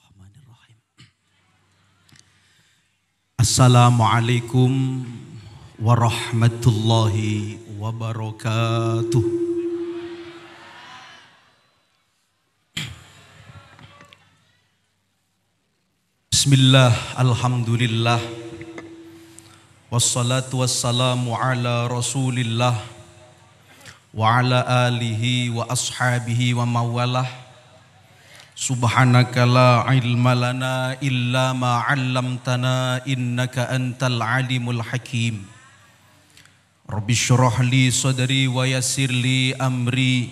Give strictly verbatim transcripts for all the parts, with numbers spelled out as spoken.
Bismillahirrahmanirrahim. Assalamualaikum warahmatullahi wabarakatuh. Bismillah, alhamdulillah. Wassalatu wassalamu ala rasulillah wa ala alihi wa ashabihi wa mawalah. Subhanaka la ilma lana illa ma 'allamtana innaka antal alimul hakim. Rabbi shrah li sadri wa yassir li amri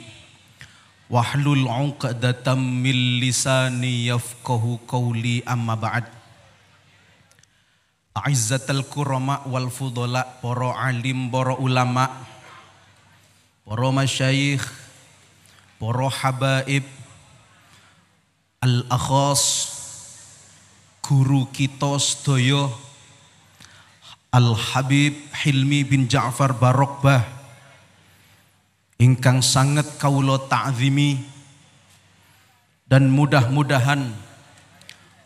wahlul 'uqdatam min lisani yafqahu qawli, amma ba'd. A'izzatal kurama wal fudala, para alim, para ulama, para masyayikh, para habaib, al-akhos, guru kita sedaya Al Habib Hilmi bin Jaafar Barokbah ingkang sanget kaula ta'zimi, dan mudah-mudahan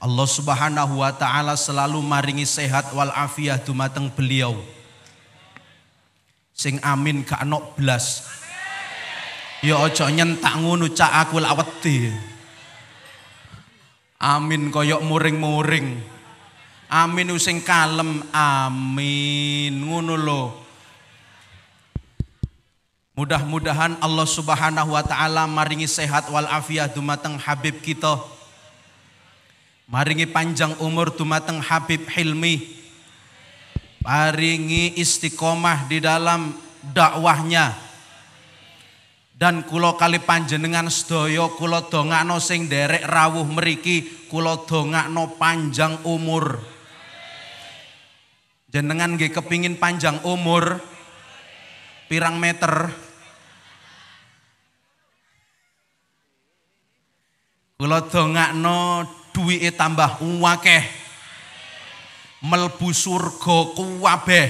Allah Subhanahu wa taala selalu maringi sehat wal afiah dumateng beliau. Sing amin gak nok blas. Ya aja nyentak ngono cak aku laweti. Amin koyok muring-muring. Amin using kalem. Amin ngono lho. Mudah-mudahan Allah Subhanahu wa taala maringi sehat wal afiah dumateng Habib kita. Maringi panjang umur dumateng Habib Hilmi. Maringi istiqomah di dalam dakwahnya. Dan kula kali panjenengan sedaya kula dongakno sing derek rawuh mriki, kula dongakno panjang umur. Jenengan nggih kepingin panjang umur pirang meter? Kula dongakno duwike tambah akeh, mlebu surga kabeh.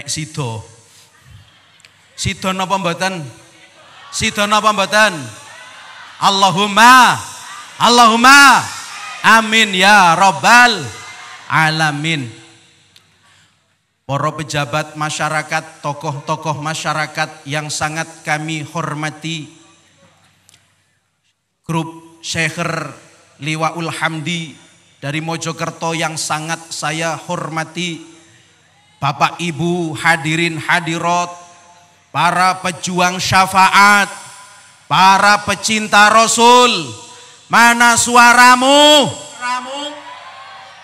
Nek sida Sidon apa mboten? Sidon apa mboten? Allahumma Allahumma amin ya rabbal alamin. Para pejabat masyarakat, tokoh-tokoh masyarakat yang sangat kami hormati, Grup Syekher Liwaul Hamdi dari Mojokerto yang sangat saya hormati, Bapak Ibu hadirin hadirat, para pejuang syafaat, para pecinta Rasul, mana suaramu?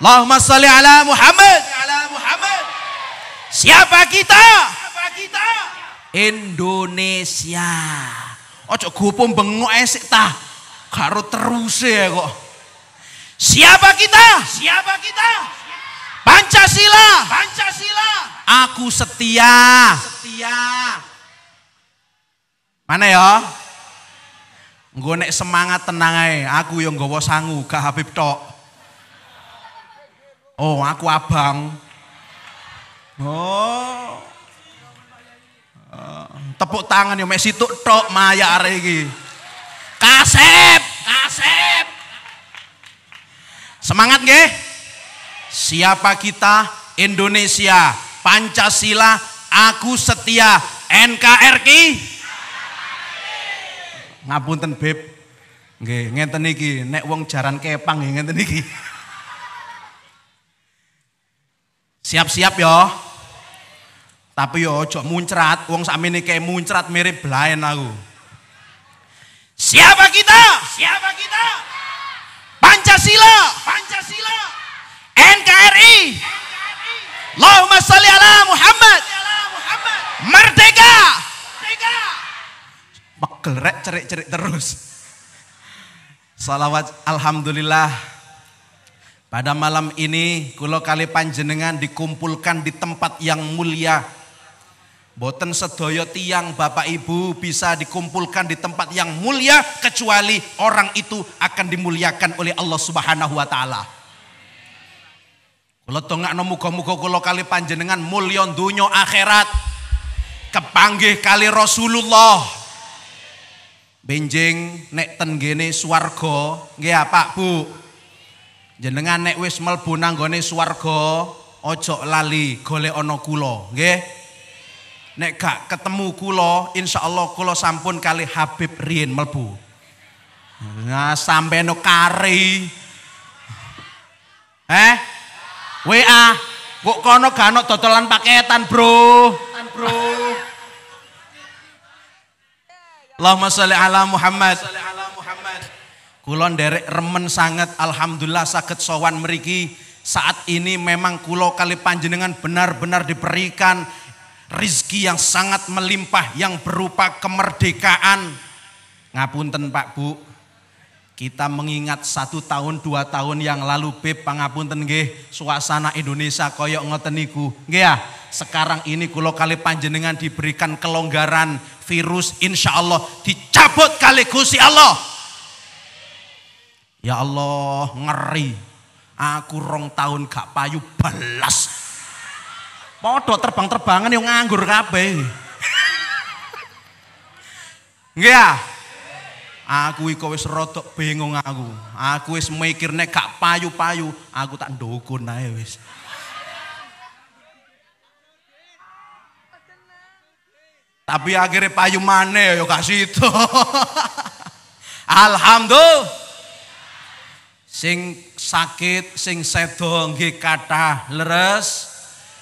Allahumma sholli ala Muhammad. Siapa kita? Indonesia. Ojo gupum bengok esik tah, karo terus ya kok. Siapa kita? Siapa kita? Pancasila. Pancasila. Aku setia. Setia. Mana ya? Nggo nek semangat tenang ae, aku yo nggawa sangu gak Habib tok. Oh, aku abang. Oh. Tepuk tangan yo mek situk tok maya arek iki. Kasep, kasep. Semangat nggih? Siapa kita? Indonesia, Pancasila, aku setia, N K R I. Ngapunten beb, nggih ngenten iki, nek wong jaran kepang nggih ngenten iki. Siap-siap ya. Tapi yo ojo muncrat, wong sakmene kaya muncrat mirip blaen aku. Siapa kita? Siapa kita? Pancasila, Pancasila. N K R I. N K R I. Allahumma sholli ala Muhammad. Muhammad. Merdeka. Merdeka. Makel rek cerik-cerik terus. Salawat alhamdulillah. Pada malam ini kula kali panjenengan dikumpulkan di tempat yang mulia. Boten sedaya tiyang Bapak Ibu bisa dikumpulkan di tempat yang mulia kecuali orang itu akan dimuliakan oleh Allah Subhanahu wa taala. Kula dongakno muga-muga kula kali panjenengan mulya donya akhirat. Kepanggih kali Rasulullah. benjing nek tenggene swarga nggih Pak Bu. Jenengan nek wis mlebu nanggone swarga ojo lali golek ana kula nggih. Nek gak ketemu kula insyaallah kula sampun kali Habib riyen mlebu. Nah sampeyan kari. Eh? W A kok kono gak ana dodolan paketan, Bro. An, Bro. Allahumma sholli ala Muhammad. Kula nderek remen sangat, alhamdulillah saged sowan mriki. Saat ini memang kula kali panjenengan benar-benar diberikan rezeki yang sangat melimpah yang berupa kemerdekaan. Ngapunten Pak Bu, kita mengingat satu tahun dua tahun yang lalu beb, pangapunten nggih, suasana Indonesia koyok ngoten niku nggih ya. Sekarang ini kula kali panjenengan diberikan kelonggaran virus, insya Allah dicabut kali Gusti Allah. Ya Allah ngeri, aku rong tahun gak payu balas, podo terbang-terbangan yang nganggur kabeh. Nggih ya. Aku iki wis rodok bingung aku. Aku wis mikirne gak payu-payu, aku tak ndukun ae wis. Tapi akhirnya payu maneh ya gak sida. Alhamdulillah. Sing sakit, sing sedo nggih kathah leres.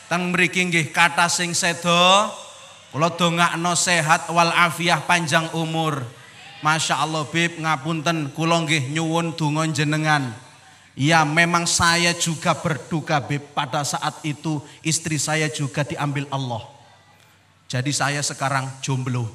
Teng mriki nggih kathah sing sedo. Kula dongakno sehat wal afiah panjang umur. Masya Allah bib, ngapunten kula nggih nyuwun donga jenengan. Ya memang saya juga berduka bib, pada saat itu istri saya juga diambil Allah. Jadi saya sekarang jomblo.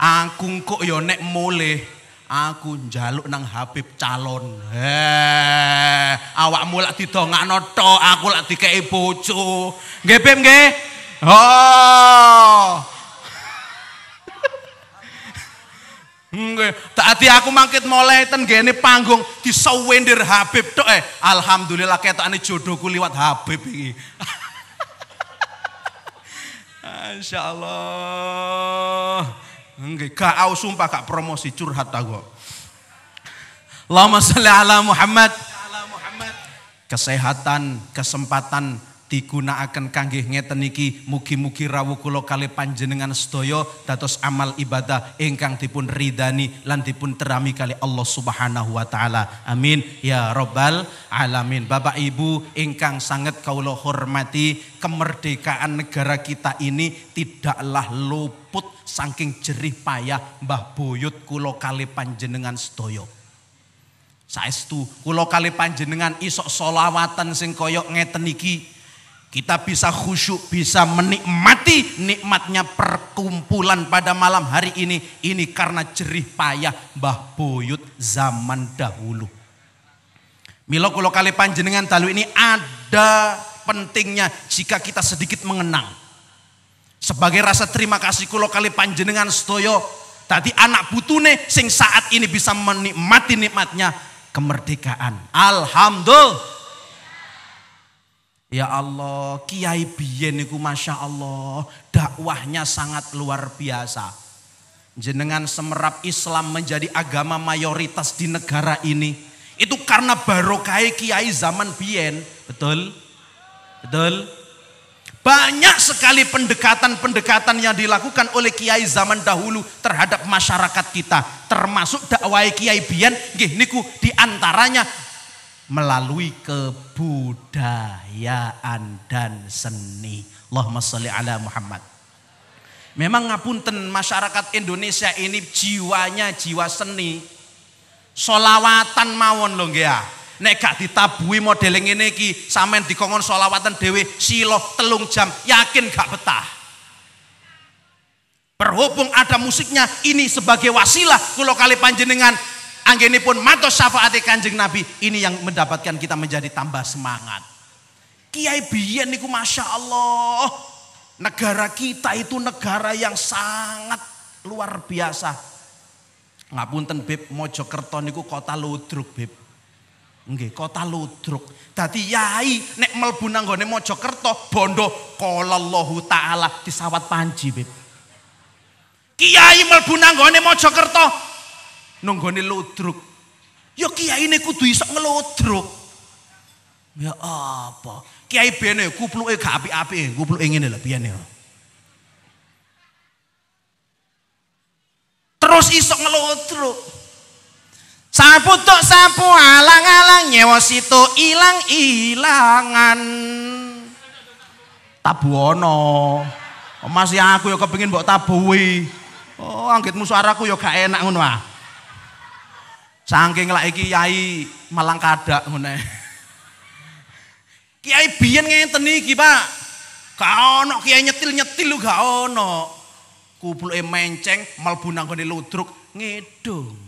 Aku kok yo nek mulih, aku njaluk nang Habib calon. Heh, awakmu lak didongakno tok, aku lak dikeki bojo. Nggih Bib nggih. Oh. Nggih, tadi aku mangkit mulai ten nggene panggung disewendir Habib tok eh. Alhamdulillah ketokane jodohku liwat Habib iki. Insyaallah. Nggih, gak au sumpah gak promosi curhat aku. Allahumma sholli ala Muhammad. Kesehatan, kesempatan digunakaken kangge ngeten iki, mugi-mugi rawuh kula kalih panjenengan sedaya dados amal ibadah ingkang dipun ridani lan dipun terami kali Allah Subhanahu wa taala. Amin ya rabbal alamin. Bapak Ibu ingkang sanget kawula hormati, kemerdekaan negara kita ini tidaklah luput saking jerih payah mbah buyut kula kalih panjenengan sedaya. Saestu kula kalih panjenengan isok solawatan sing kaya ngeten iki, kita bisa khusyuk, bisa menikmati nikmatnya perkumpulan pada malam hari ini. Ini karena jerih payah mbah buyut zaman dahulu. Mila kula kalih panjenengan dalu ini ada pentingnya jika kita sedikit mengenang. Sebagai rasa terima kasih kula kalih panjenengan sedaya, tadi anak putune sing saat ini bisa menikmati nikmatnya kemerdekaan. Alhamdulillah. Ya Allah, Kiai biyen niku masya Allah, dakwahnya sangat luar biasa. Jenengan semerap Islam menjadi agama mayoritas di negara ini, itu karena barokah Kiai zaman biyen, betul, betul. Banyak sekali pendekatan-pendekatan yang dilakukan oleh Kiai zaman dahulu terhadap masyarakat kita, termasuk dakwah Kiai biyen, nggih niku diantaranya melalui kebudayaan dan seni. Allahumma sholli ala Muhammad. Memang ngapunten masyarakat Indonesia ini jiwanya jiwa seni. Solawatan mawon lho nggih ya. Nek gak ditabuhi model ngene iki, sampean dikongkon solawatan dhewe silo telung jam, yakin gak betah. Berhubung ada musiknya, ini sebagai wasilah kula kalih panjenengan anggenipun matos syafaat Kanjeng Nabi, ini yang mendapatkan kita menjadi tambah semangat. Kiai biyen niku masya Allah, negara kita itu negara yang sangat luar biasa. Ngapunten beb, Mojokerto niku kota ludruk beb, nggih kota ludruk. Dadi yai nek mlebu nang nggone Mojokerto bondo qalallahu taala disawat panji beb. Kiai mlebu nanggone Mojokerto nanggone ludruk. Ya kiai ini kudu iso ngeludruk. Ya apa? Kiai bene kupluke gak apik-apik, kupluke ngene lho biyane. Terus iso ngeludruk. Sapu tok sapu alang-alang nyewa situ ilang-ilangan. Tabuono. Masih aku ya kepengin mbok tabuhi. Oh, anggitmu suaraku ya gak enak ngono ah. Saking lak iki kiai malang kadak ngono. Kiai biyen ngenten iki, Pak. Gak ono kiai nyetil-nyetil lu gak ono. Kupluke menceng mlebu nang gone ludruk ngedung.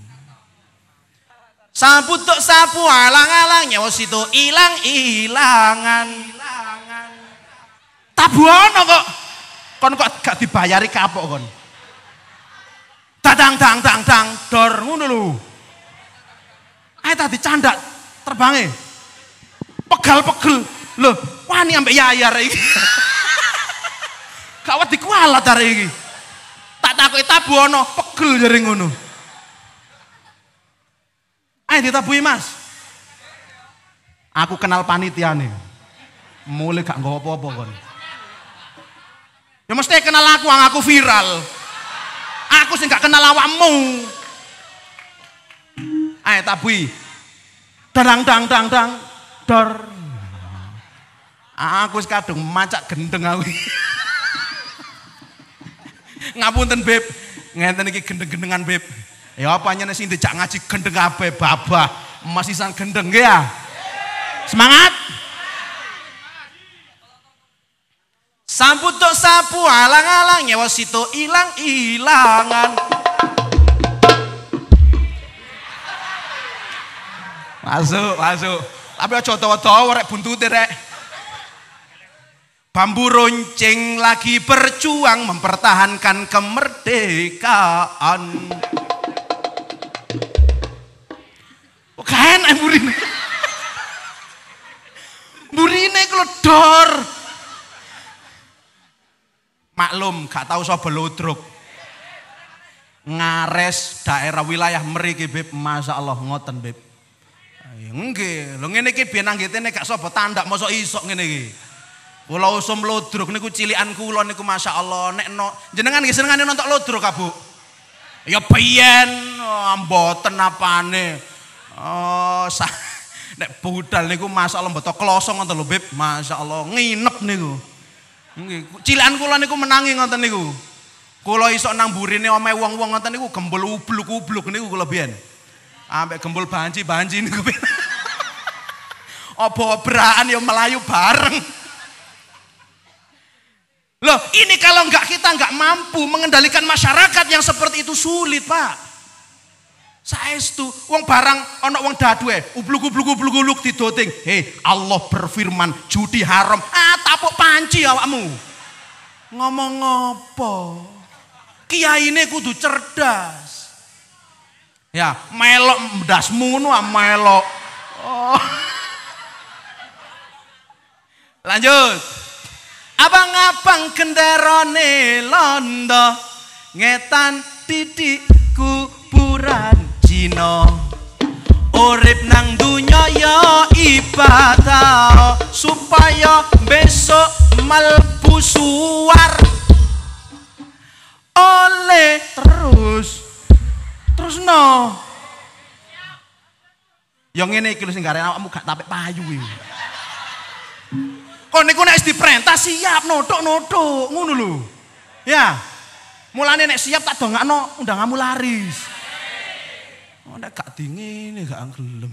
Sapu tok sapu alang-alang nyewa situ ilang-ilangan. Tabu ono kok. Kon kok gak dibayari kapok kon. Dadang dang dang dang dor ngono lho. Ae tadi candak terbange. Pegal-pegel. Lho, wani ambek yayar iki. Gak wedi kualat arek iki. Tak takoki tabu ono, pegel jare ngono. Ae ditabuhi, Mas. Aku kenal panitiane. Mule gak nggawa apa-apa kon. Ya mesti kenal aku, ang aku viral. Aku sih gak kenal awakmu. Ayo tabui. Dang dang dang dang dor. Aku wis kadung macak gendeng aku. Ngapunten, Beb. Ngenten iki gendeng-gendengan, Beb. Ya apa nyene sing dijak ngaji gendeng kabeh babah. Mas isan gendeng nggih ya. Semangat. Sapu tok sapu alang-alang nyewa situ ilang-ilangan. Masuk, masuk. Tapi aja tawa-tawa rek buntute rek. Bambu runcing lagi berjuang mempertahankan kemerdekaan. Oh, kan burine. Burine keledor. Maklum gak tahu so beludruk ngares daerah wilayah mriki Beb. Masya Allah ngoten Beb. Nggih lho ngene iki biyen anggitene gak sapa tandak mosok isok ngene iki. Kula usum ludruk niku cilikan kula niku masyaallah nek no, jenengan nggih senengane nonton ludruk Kabuk. Ya biyen mboten apane. Oh sah, nek budal niku masyaallah mboten klosong ngoten lho Beb. Masyaallah nginep niku. Cilikan kula niku menangi ngoten niku. Kula isok nang burine omahe wong-wong ngoten niku gembul ubluk-ubluk niku kula biyen. Ambek gembul banci-banci niku. Obo-obraan ya melayu bareng. Loh, ini kalau enggak kita enggak mampu mengendalikan masyarakat yang seperti itu sulit, Pak. Saestu wong barang ana wong daduwe, ubluk-ubluk-ubluk-ubluk didoting. Hei, Allah berfirman, judi haram. Ah, tapuk panci awakmu. Ngomong apa? Kiyaine kudu cerdas. Ya, melok ndasmu ngono ah melok. Oh. Lanjut. Abang-abang kendarane londo ngetan titik kuburan Cina. Urip nang dunya ya ibadah supaya besok mlebu suwar. Oleh terus terus no. Yang ini kilo sing gak renak awakmu gak tapik payu iki. Kon niku nek diperintah siap nodok-nodok ngono lho. Ya. Mulane nek siap tak dongakno undanganmu laris. Oh, nek gak dingin gak gelem.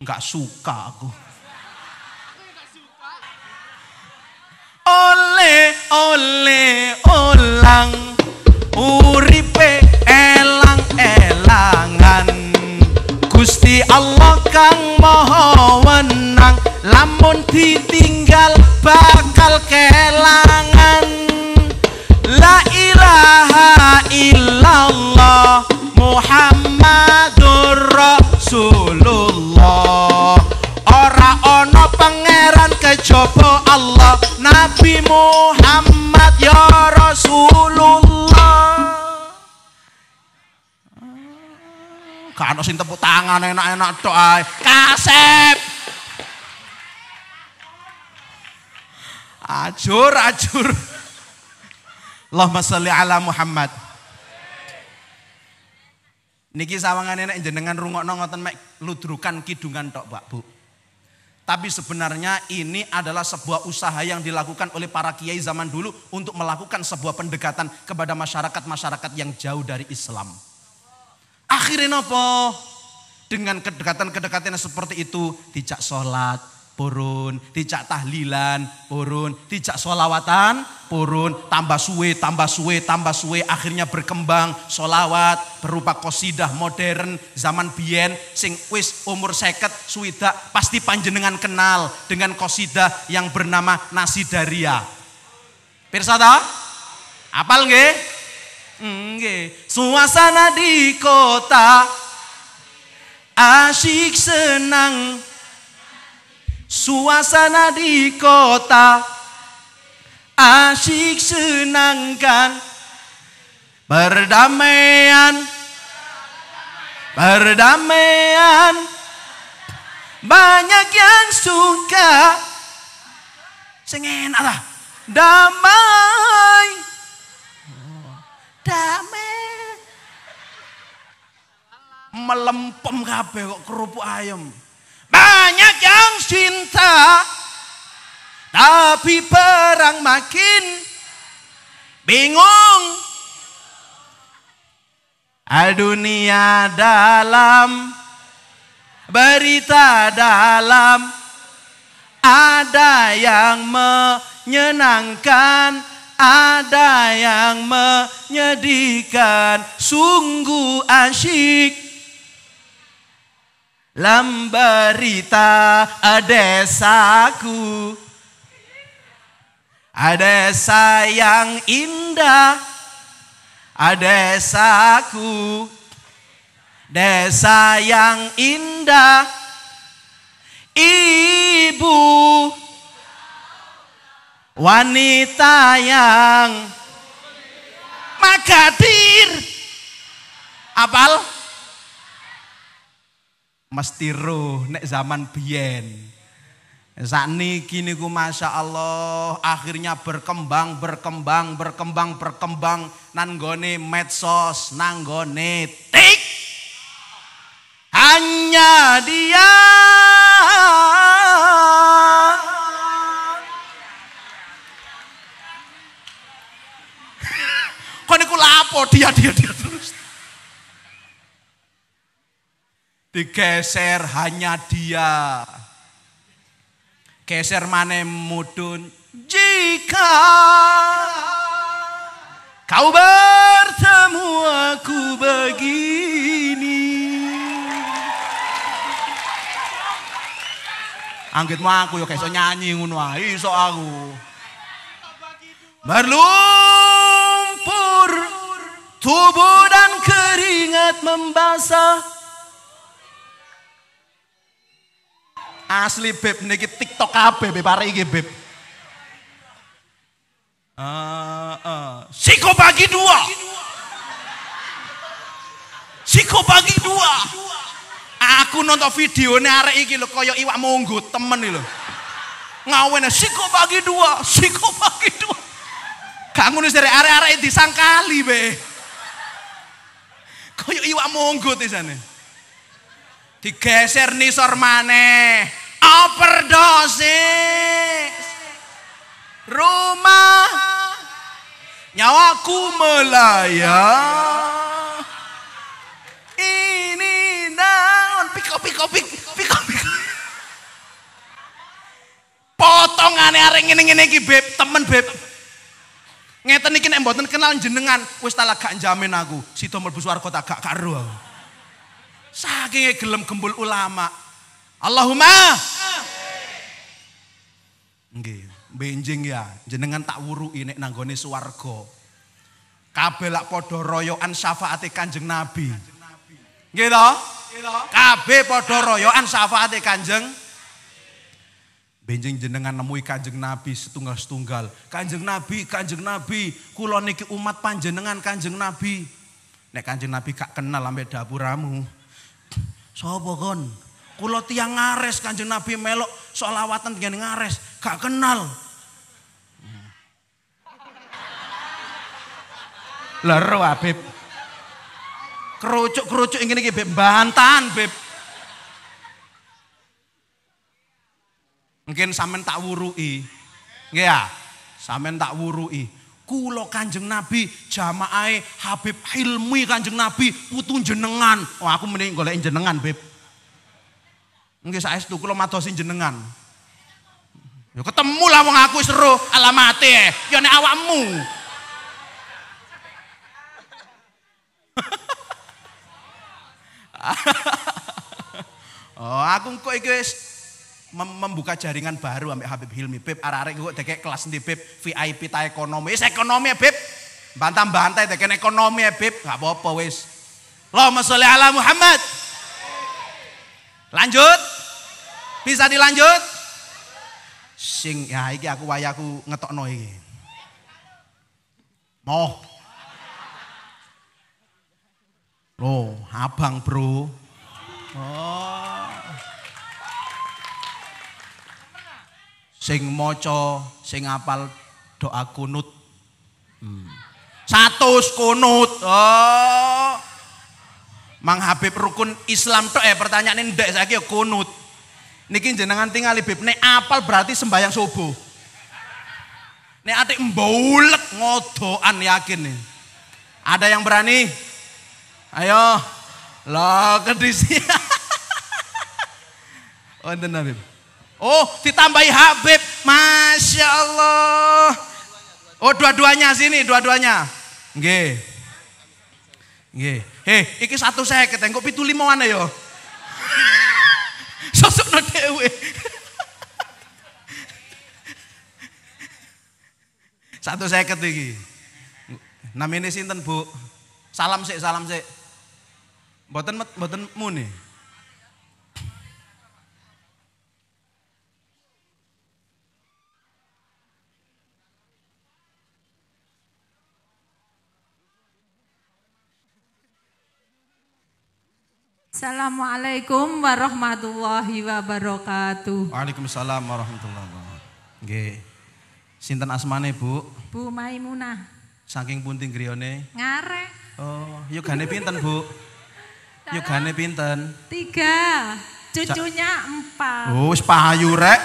Enggak suka aku. Oleh oleh olang uripe elang-elangan. Gusti Allah kang maha wenang lamun ditinggal bakal kelangan. La ilaha illallah Muhammadur Rasulullah. Ora ono pangeran kejaba Allah. Nabi Muhammad ya Rasul. Gak ada sing tepuk tangan enak-enak tok ae. Kasep. Ajur, ajur. Allahumma sholli ala Muhammad. Niki sawangane nek jenengan rungokno ngoten mek ludrukan kidungan tok, Pak Bu. Tapi sebenarnya ini adalah sebuah usaha yang dilakukan oleh para kiai zaman dulu untuk melakukan sebuah pendekatan kepada masyarakat-masyarakat yang jauh dari Islam. Akhirnya apa? Dengan kedekatan-kedekatan seperti itu, tidak sholat, purun, tidak tahlilan, purun, tidak sholawatan, purun, tambah suwe, tambah suwe, tambah suwe, akhirnya berkembang sholawat berupa qasidah modern zaman biyen sing wis umur seket suwidak pasti panjenengan kenal dengan qasidah yang bernama Nasidaria. Pirsa ta? Apal nggih? Nggih, suasana di kota asyik senang, suasana di kota asyik senangkan, berdamaian, berdamaian, banyak yang suka, sing enak lah, damai. Damai. Melempem kabeh kok kerupuk ayam. Banyak yang cinta, tapi perang makin bingung. Dunia dalam, berita dalam, ada yang menyenangkan, ada yang menyedihkan, sungguh asyik. Lemberita desaku, desa yang indah, desaku, desa yang indah, ibu. Wanita yang Magadir. Apal? Mesti roh nek zaman biyen. Sakniki niku masya Allah akhirnya berkembang, berkembang, berkembang, berkembang nanggone medsos, nanggone tik. Hanya dia lapo dia dia dia terus digeser, hanya dia geser mana mudun. Jika kau bertemu aku begini, anggitmu aku ya iso nyanyi ngono ae iso aku berlumpur. Tubuh dan keringat membasah. Asli beb niki TikTok kabeh beb arek iki beb. Uh, uh. Siko bagi dua. Siko bagi dua. Aku nonton videone arek iki lho kaya iwak munggut temen iki lho. Ngawene siko bagi dua, siko bagi dua. Gak ngono sire arek-arek disangkali be. Koyo iwak monggot isane. Digeser nisor maneh. Overdosis. Rumah nyawaku melayang. Ini naon piko piko piko piko piko. Potongane arek ngene-ngene iki beb, temen beb. Ngeten iki nek mboten kenal jenengan, wis tak lagak jamin aku, sida mlebu swarga tak gak karo. Saking gelem gembul ulama. Allahumma. Nggih, benjing ya, jenengan tak wuruki nek nanggone swarga. Kabeh lak padha royokan syafaate Kanjeng Nabi. Nggih to? Kabeh padha royokan syafaate Kanjeng. Benjing jenengan nemui Kanjeng Nabi setunggal-setunggal. Kanjeng Nabi, Kanjeng Nabi, kula niki umat panjenengan Kanjeng Nabi. Nek Kanjeng Nabi gak kenal sampe dapuramu. Sopo kon? Kulo tiang ngares Kanjeng Nabi melok sholawatan dengan ngares, gak kenal. Lero Habib. Kerucuk-kerucuk ingin iki Beb bantan Beb. Mungkin sampean tak wurui. Nggih ya? Sampean tak wurui. Kulo Kanjeng Nabi jamaahe Habib Hilmi Kanjeng Nabi putu jenengan. Oh aku mending golek jenengan Beb. Nggih saestu kulo madosi jenengan. Ya ketemu lah wong aku seru alamate ya nek awakmu. Oh aku kok iki wis membuka jaringan baru ambek Habib Hilmi. Beb arek-arek kok dekek kelas ndi Beb? V I P ta ekonomi. Wis ekonomi Beb. Bantam-bantai dekek ekonomi Beb. Enggak apa-apa wis. Allahumma sholli ala Muhammad. Lanjut? Bisa dilanjut? Sing ya iki aku wayaku ngetokno iki. Moh. Loh, abang bro. Oh. Sing moco, sing apal doa kunut. Hmm. Satus kunut. Oh. Mang Habib rukun Islam tok eh pertanyaan ini ndak saiki ya kunut. Niki jenengan tingali Bib nek apal berarti sembahyang subuh. Nek atik mbulek ngodokan yakin nih. Ada yang berani? Ayo, lo kedisi. Oh, enten Habib. Oh, ditambahi Habib, masya Allah. Oh, dua-duanya sini, dua-duanya. Nggih, nggih. Heh, iki satu saya ketengok pitu lima mana yo. Sosok no dewe. Satu saya ketiki. Namine sinten Bu? Salam sik, salam sik. Mboten mboten muni. Assalamualaikum warahmatullahi wabarakatuh. Waalaikumsalam warahmatullahi wabarakatuh. Nggih. Sinten asmane, Bu? Bu Maimunah. Saking punting griyane? Ngarek. Oh, yogane pinten, Bu? Yogane pinten? Tiga. Cucunya empat. Oh, wis payu rek.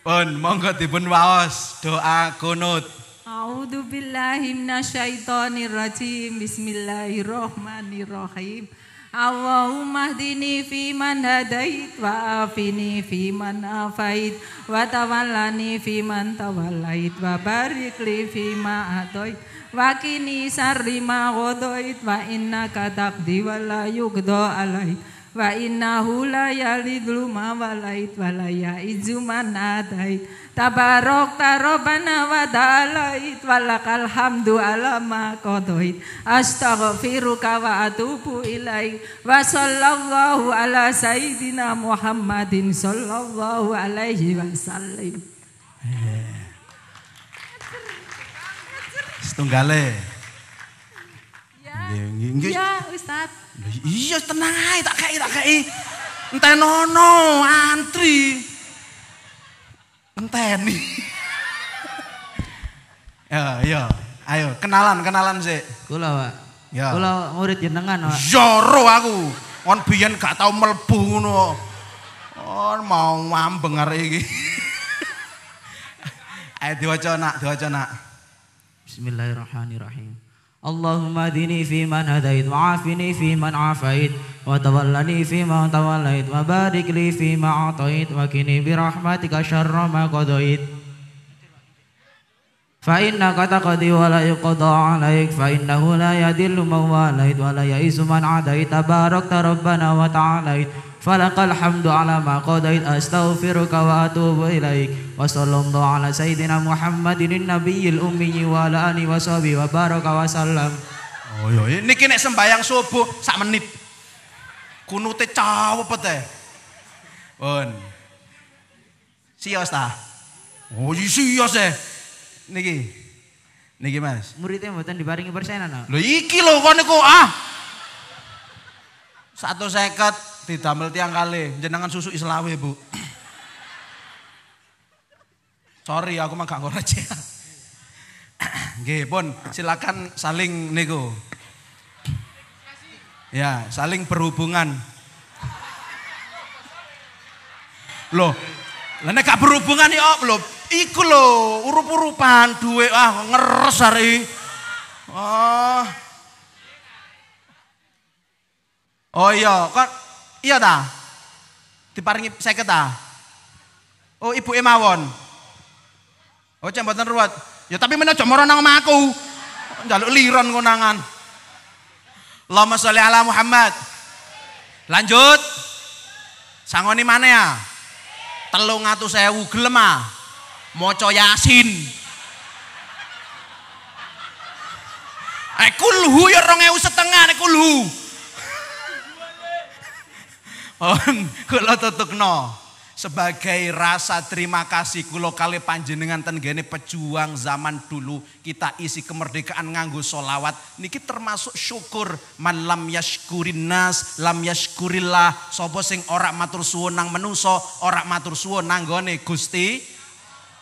Pun monggo dipun waos doa qunut. A'udzubillahi minasyaitonirrajim. Bismillahirrahmanirrahim. Allahumma hdini fi man hadait wa afini fi man afait wa tawallani fi man tawallait wa barik li fi ma atoit wa qini syarri ma qadait wa innaka taqdi wa la yuqda alait wa innahu la yalidul ma walait wa la yaizu man atait tabarokta robbana wa ta'alait walakal hamdu ala ma qadait astaghfiruka wa atubu ilaik wa sallallahu ala sayyidina Muhammadin sallallahu alaihi wasallim. Setunggale. Ya. Ya Ustaz. Iya tenang ae tak kei tak kei. Entenono antri. Enteni. Ya, ya. Ayo, kenalan, kenalan sih. Kula, Pak. Ya. Kula murid jenengan, Pak. Joro aku. Kon biyen gak tau mlebu ngono. Kon mau mambeng arek iki. Ayo diwaca nak, diwaca nak. Bismillahirrahmanirrahim. Allahumma hdini fi man hadait wa afini fi man afait wa tawallani fi man tawallait wa barik li fi ma atait wa qini bi rahmatika syarra ma qadait fa innaka taqdi wa la yuqda alaik fa innahu la yadillu man walait wa la yaizu man adait tabarakta rabbana wa ta'alait falakal hamdu ala ma qadait astaghfiruka wa atubu ilaik wa sallallahu ala sayyidina Muhammadin nabiyil ummi wa ala alihi washabi wa baraka wa sallam. Oh ya niki nek sembayang subuh sak menit kunute cawepet e pun sios ta. Oh sios e niki niki Mas muridnya mboten diparingi persenan lho iki lho kon niku ah Satu seket didamel tiang kali, jenengan susu islawe bu. Sorry aku mah gak ngorece. Nggih pun silakan saling nego. Ya saling berhubungan. Loh, lah nek gak berhubungan ya lho, iku lho urup-urupan duwe ah ngeres hari. Oh. Oh iya, kok iya ta? Diparingi seket ta? Oh ibuke mawon. Oh cek mboten ruwet. Ya tapi men aja moro nang omahku. Njaluk liron konangan. Allahumma sholli ala Muhammad. Lanjut. Sangoni maneh ya? telung atus ewu gelem ah. Maca Yasin. Eh kulhu ya rong ewu setengah nek kulhu. On kula tutukno sebagai rasa terima kasih kula kali panjenengan ten gene pejuang zaman dulu kita isi kemerdekaan nganggo solawat niki termasuk syukur. Man lam yashkurin nas lam yashkurillah, sapa sing ora matur suwun nang menungso ora matur suwun nang gone Gusti.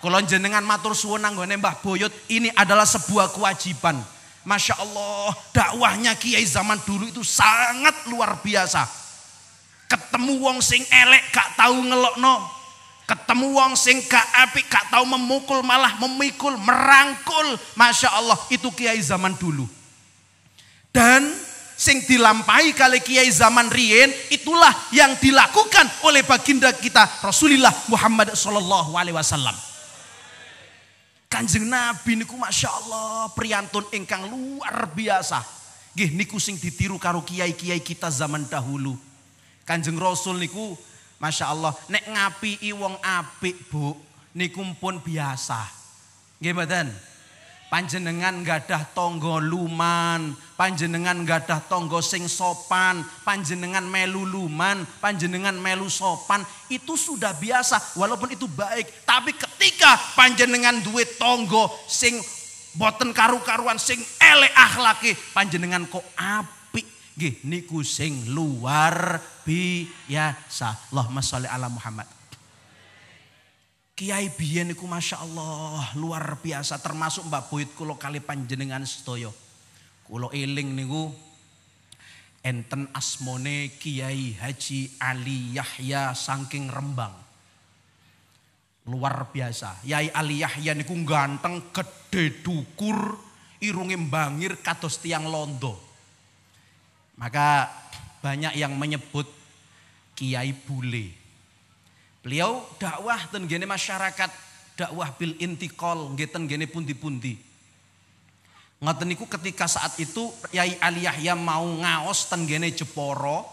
Kula jenengan matur suwun nang gone Mbah Boyot, ini adalah sebuah kewajiban. Masya Allah, dakwahnya kiai zaman dulu itu sangat luar biasa. Ketemu wong sing elek gak tahu ngelokno, ketemu wong sing gak apik gak tahu memukul malah memikul merangkul. Masya Allah itu kiai zaman dulu. Dan sing dilampahi kali kiai zaman riyen itulah yang dilakukan oleh baginda kita Rasulullah Muhammad Shallallahu Alaihi Wasallam. Kanjeng Nabi niku masya Allah priyantun ingkang luar biasa. Nggih niku sing ditiru karo kiai-kiai kita zaman dahulu. Kanjeng Rasul niku masya Allah nek ngapiki wong apik bu niku pun biasa. Nggih mboten? Panjenengan gadah tangga luman, panjenengan gadah tangga sing sopan, panjenengan melu luman, panjenengan melu sopan, itu sudah biasa walaupun itu baik. Tapi ketika panjenengan duwe tangga sing boten karu-karuan sing elek akhlake, panjenengan kok apik. Nggih niku sing luar biasa. Allahumma sholli ala Muhammad. Kiai biyen niku masya Allah luar biasa, termasuk Mbak Boyot kula kali panjenengan sedaya. Kula eling niku enten asmone Kiai Haji Ali Yahya saking Rembang. Luar biasa. Kiai Ali Yahya niku ganteng, gede dukur, irunge mbangir kados tiang londo. Maka banyak yang menyebut Kiai Bule. Beliau dakwah ten gene masyarakat, dakwah bil intikol, ten gene pundi-pundi. Ngoten niku ketika saat itu Kiai Ali Yahya mau ngaos ten gene Jeporo,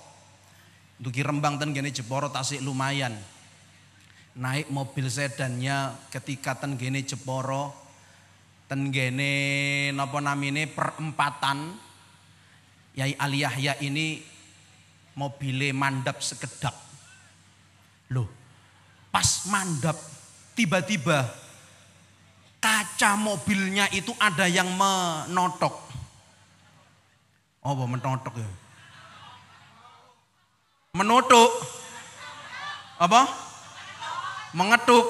dugi Rembang ten gene Jeporo tasik lumayan. Naik mobil sedannya ketika ten gene Jeporo, ten gene napa namine perempatan. Kiai Ali Yahya ini mobile mandap sekedap. Loh, pas mandap tiba-tiba kaca mobilnya itu ada yang menotok. Oh, menotok ya. Menotok. Apa? Mengetuk.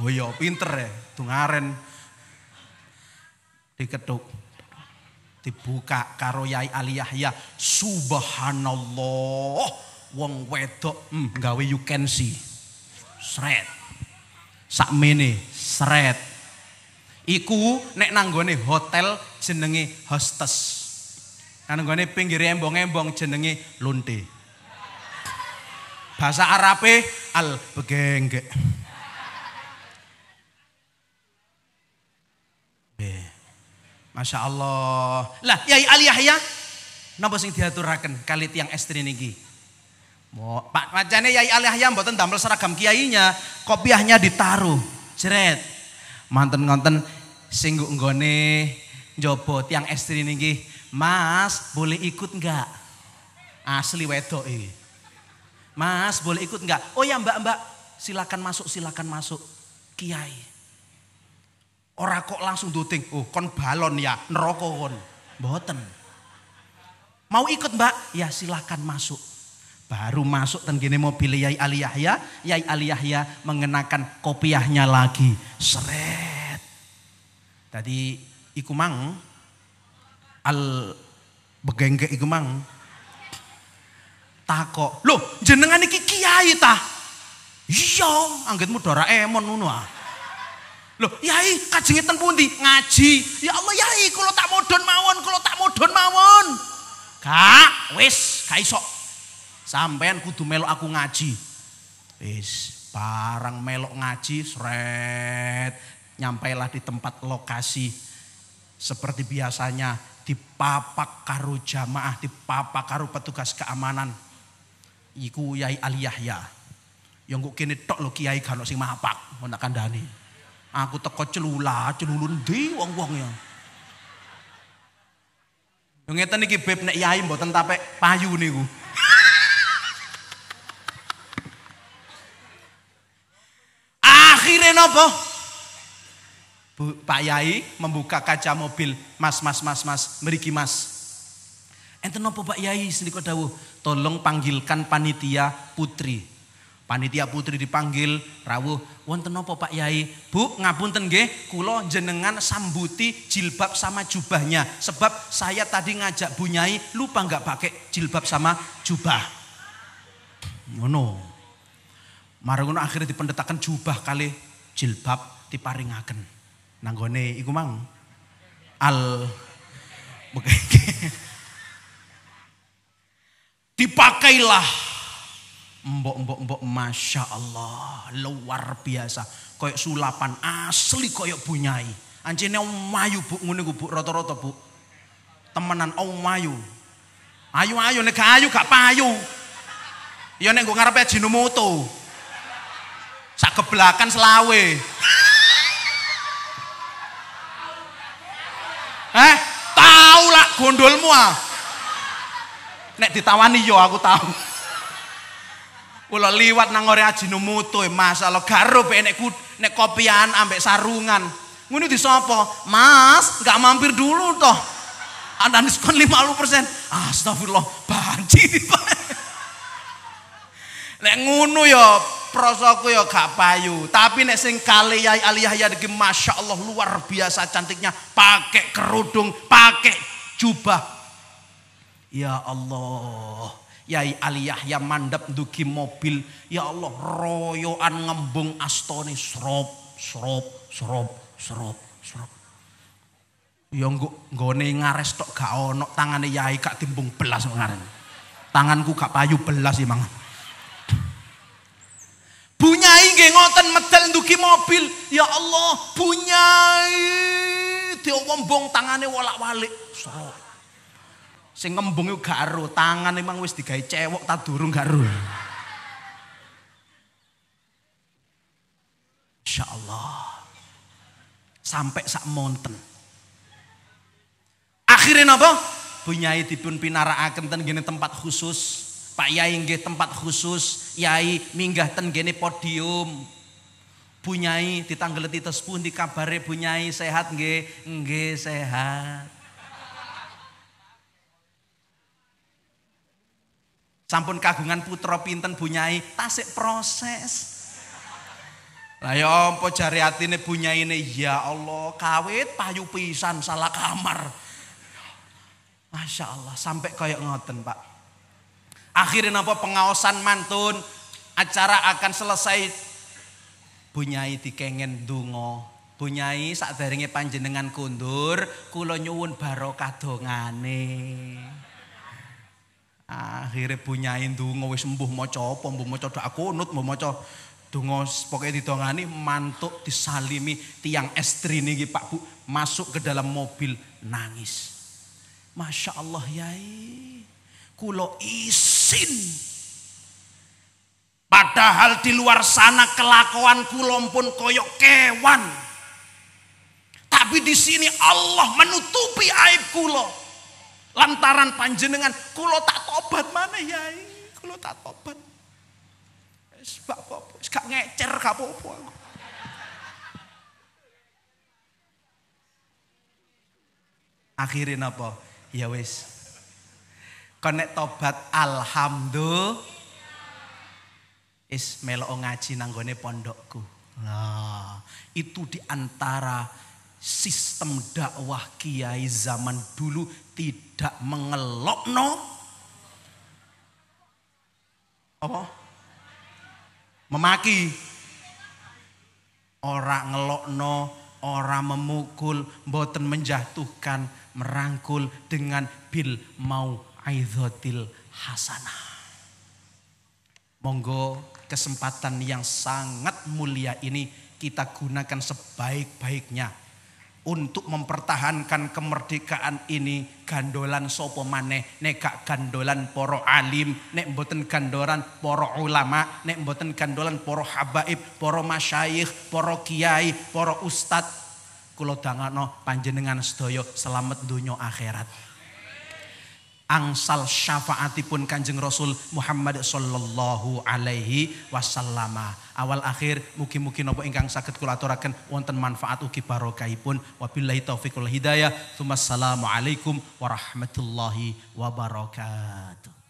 Oh iya, pinter ya, dungaren. Diketuk. Dibuka karo Kiai Ali Yahya. Subhanallah, wong wedok hmm, gawe you can see. Sret. Sakmene sret. Iku nek nanggone hotel jenenge hostess. Nanggone pinggir embong-embong jenenge lonte. Bahasa Arabe al begengge. Masya Allah. Lah Kiai Ali Yahya napa sing diaturaken kali tiyang estri niki? Mo Pak macane Kiai Ali Yahya mboten damel seragam kiainya, kopiahnya ditaruh. Jret. Manten ngonten sing nggone njaba tiyang estri niki. Mas, boleh ikut enggak? Asli wedok iki. Mas, boleh ikut enggak? Oh ya Mbak-mbak, silakan masuk, silakan masuk. Kiai ora kok langsung duting, oh kon balon ya, neraka kon. Mboten. Mau ikut mbak? Ya silahkan masuk. Baru masuk tenggine mobil Kiai Ali Yahya, Kiai Ali Yahya mengenakan kopiahnya lagi. Seret. Tadi iku mang al begengke iku mang takok, "Loh, jenengan iki kiai ta?" "Iya, anggenmu Doraemon ngono ah." "Loh, Yai, kajenge ten pundi?" "Ngaji." "Ya Allah, Yai, kula tak modon mawon, kula tak modon mawon." "Kak, wis, gak iso. Sampean kudu melok aku ngaji." Wis, barang melok ngaji, sret. Nyampailah di tempat lokasi. Seperti biasanya, dipapak karo jamaah, dipapak karo petugas keamanan. Iku Kiai Ali Yahya. Yang kok kene tok lho kiai gak ono sing mapak, ngono kandhane. Aku teko celula, celulun ndi wong-wong ya. Yo ngeten iki beb nek yai mboten tapek payu niku. Akhire napa? Bu, Pak Yai membuka kaca mobil. "Mas, mas, mas, mas, mriki Mas." "Enten napa Pak Yai?" "Senika dawuh, tolong panggilkan panitia putri." Panitia putri dipanggil, rawuh, "Wonten napa Pak Yai?" "Bu, ngapunten nggih, kula jenengan sambuti jilbab sama jubahnya. Sebab saya tadi ngajak Bu Nyai lupa nggak pakai jilbab sama jubah." Ngono. Marang akhirnya dipendetakan jubah kali jilbab diparingaken. Nanggone iku mang al dipakailah. Mbok-mbok-mbok Masya Allah, luar biasa. Koyok sulapan asli koyok Bu Nyai. Anjene omayu Bu, ngene Bu, rata-rata Bu. Temenan omayu. Ayu-ayu nek ayu gak payu. Ya nek nggo ngarepe Ajinomoto. Sak geblakan selawe. Eh, tahu lah gondolmu ah. Nek ditawani yo aku tahu. Kula liwat nang ore Ajinomoto, masalah garo pe nek nek kopian ambek sarungan. Ngono disapa? "Mas, enggak mampir dulu toh. Ada diskon lima puluh persen." Astagfirullah, banci. Nek ngono ya prosoku ya gak payu. Tapi nek sing kali Kiai Ali Yahya iki Masya Allah luar biasa cantiknya, pakai kerudung, pakai jubah. Ya Allah. Kiai Ali Yahya mandap ndugi mobil, ya Allah royoan ngembung astone srop srop srop srop srop. Ya nggone ngares tok gak ono, tangane Yai gak timbung belas ngaren. Tanganku gak payu belas emang. Bu Nyai nggih ngoten medal ndugi mobil, ya Allah Bu Nyai diombong tangane wolak-walik srop. Sing ngembung iku gak ero, tangan emang wis digawe cewek ta durung gak ero. Insyaallah. Sampai sak monten. Akhire napa? Bu Nyai dipun pinarakaken ten ngene tempat khusus. Pak Yai nggih tempat khusus, Yai minggah ten ngene podium. Bu Nyai ditanggleti tes pundi kabare Bu Nyai sehat nggih? Nggih sehat. Sampun kagungan putra pinten Bu Nyai? Tasik proses. Lah ya apa jare atine Bu Nyai ne, ya Allah kawit payu pisan salah kamar. Masya Allah sampai kayak ngoten Pak. Akhirnya apa pengaosan mantun, acara akan selesai. Bu Nyai dikengen ndonga. Bu Nyai sakderenge panjenengan kundur, kula nyuwun barokah dongane. Akhirnya Bu Nyai ndonga wis mbuh maca apa mbuh maca doa kunut mbuh maca donga pokoke didongani mantuk disalimi tiang estri niki Pak Bu masuk ke dalam mobil nangis. Masya Allah Yai kula isin padahal di luar sana kelakuan kula pun koyok kewan tapi di sini Allah menutupi aib kula. Lantaran panjenengan, kula tak tobat mana Yai, kula tak tobat. Wis gak apa-apa, wis gak ngecer gak apa-apa aku. Akhire napa? Ya wis. Kon nek tobat alhamdulillah. is melok ngaji nanggone pondokku. Nah, itu diantara sistem dakwah kiai zaman dulu, tidak mengelokno apa? Memaki. Ora ngelokno, ora memukul, mboten menjatuhkan, merangkul dengan bil mau'idzatil hasanah. Monggo kesempatan yang sangat mulia ini kita gunakan sebaik-baiknya untuk mempertahankan kemerdekaan ini. Gandolan sopo maneh, nek gak gandolan poro alim, nek mboten gandolan poro ulama, nek mboten gandolan poro habaib, poro masyayikh, poro kiai, poro ustad. Kula dangano panjenengan sedaya selamat dunia akhirat. Angsal syafaatipun Kanjeng Rasul Muhammad sallallahu alaihi wasallam. Awal akhir mugi-mugi napa ingkang saged kula aturaken wonten manfaat ugi barokahipun. Wabillahi taufiq wal hidayah. Assalamualaikum warahmatullahi wabarakatuh.